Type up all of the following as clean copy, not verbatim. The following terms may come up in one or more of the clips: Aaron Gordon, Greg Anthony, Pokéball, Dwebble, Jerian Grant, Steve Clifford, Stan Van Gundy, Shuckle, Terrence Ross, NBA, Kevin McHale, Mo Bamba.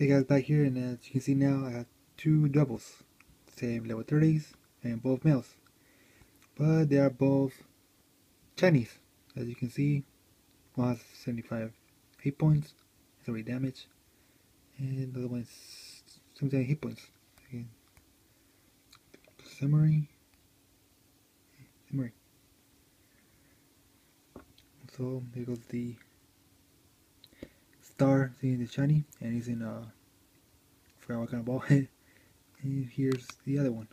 Hey guys, back here, and as you can see now, I got two Dwebbles, same level 30s, and both males, but they are both Chinese. As you can see, one has 75 hit points, 3 damage, and the other one is 77 hit points. Okay. Summary. So there goes the star, seeing the shiny, and he's in I forgot what kind of ball. And here's the other one.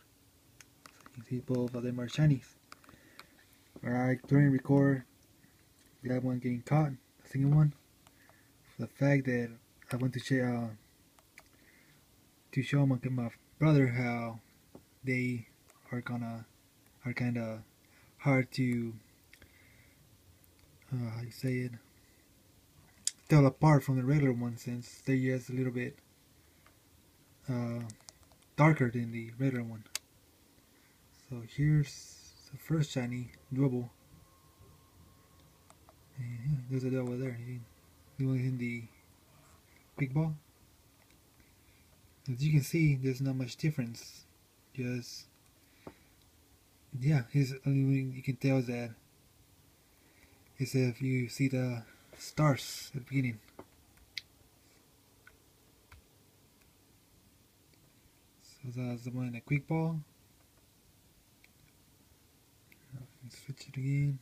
So you can see both of them are shinies. Alright, during record, the other one getting caught, the second one. For the fact that I want to show my brother how they are kinda hard to how you say it, tell apart from the regular one, since they're just a little bit darker than the regular one. So here's the first shiny Dwebble, and yeah, there's a Dwebble there. He was in the Pokéball. As you can see, there's not much difference. Just yeah, his only thing you can tell is that is if you see the stars at the beginning. So that's the one in the quick ball. Switch it again.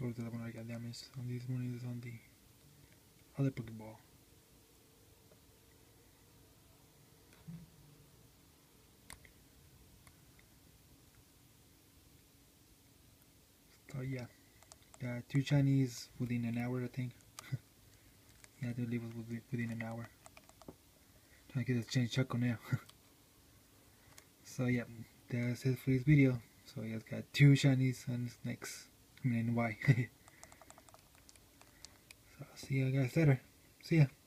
Go to the one I got damaged. And this one is on the other Pokéball. So yeah, two Chinese within an hour, I think. Yeah, they leave us within an hour. Trying to get this change Shuckle now. So yeah, that's it for this video. So yeah, it's got two Chinese and snakes. I mean, why? So I'll see you guys later. See ya.